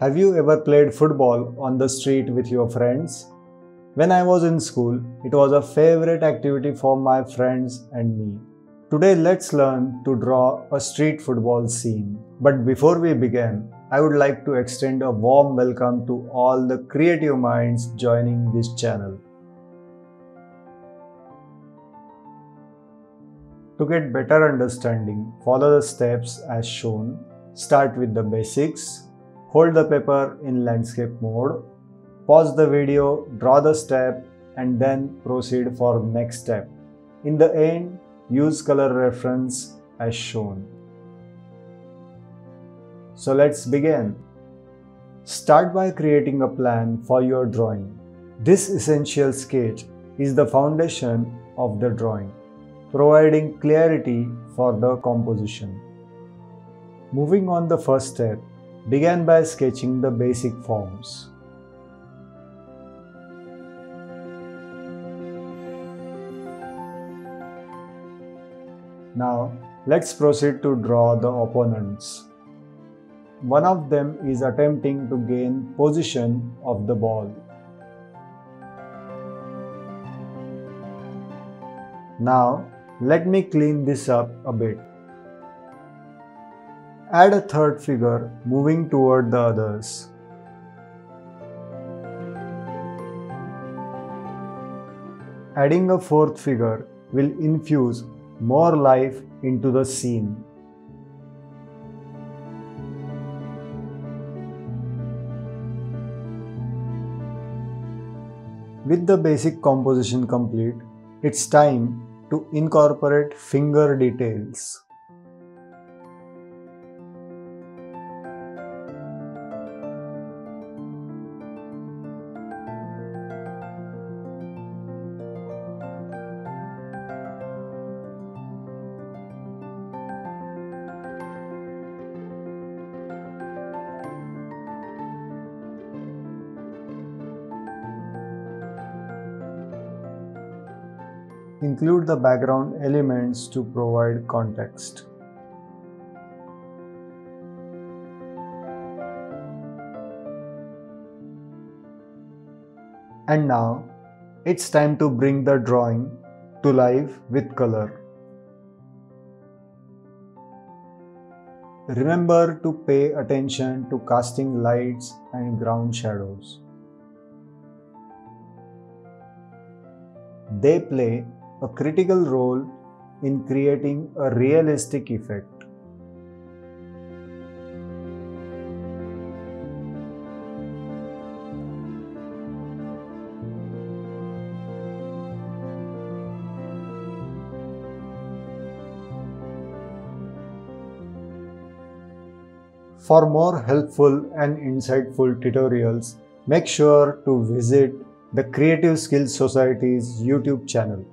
Have you ever played football on the street with your friends? When I was in school, it was a favorite activity for my friends and me. Today let's learn to draw a street football scene. But before we begin, I would like to extend a warm welcome to all the creative minds joining this channel. To get better understanding, follow the steps as shown. Start with the basics. Hold the paper in landscape mode, pause the video, draw the step and then proceed for next step. In the end, use color reference as shown. So let's begin. Start by creating a plan for your drawing. This essential sketch is the foundation of the drawing, providing clarity for the composition. Moving on, the first step, begin by sketching the basic forms. Now let's proceed to draw the opponents. One of them is attempting to gain possession of the ball. Now let me clean this up a bit. Add a third figure moving toward the others. Adding a fourth figure will infuse more life into the scene. With the basic composition complete, it's time to incorporate finger details. Include the background elements to provide context. And now it's time to bring the drawing to life with color. Remember to pay attention to casting lights and ground shadows. They play a critical role in creating a realistic effect. For more helpful and insightful tutorials, make sure to visit the Creative Skills Society's YouTube channel.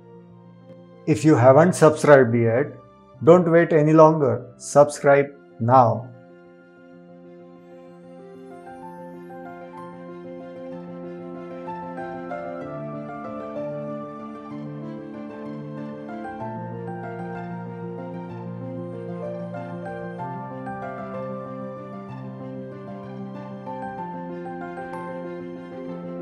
If you haven't subscribed yet, don't wait any longer. Subscribe now.